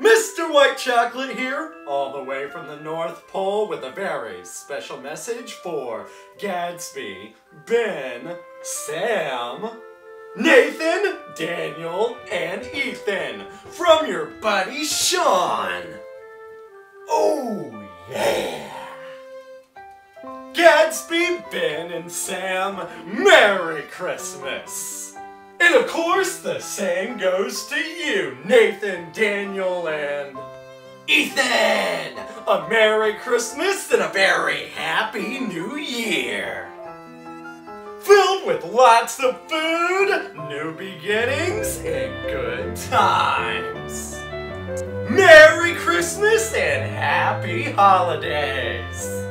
Mr. White Chocolate here, all the way from the North Pole with a very special message for Gadsby, Ben, Sam, Nathan, Daniel, and Ethan from your buddy Sean. Oh yeah! Gadsby, Ben, and Sam, Merry Christmas! And of course, the same goes to you, Nathan, Daniel, and Ethan! A Merry Christmas and a very Happy New Year! Filled with lots of food, new beginnings, and good times! Merry Christmas and Happy Holidays!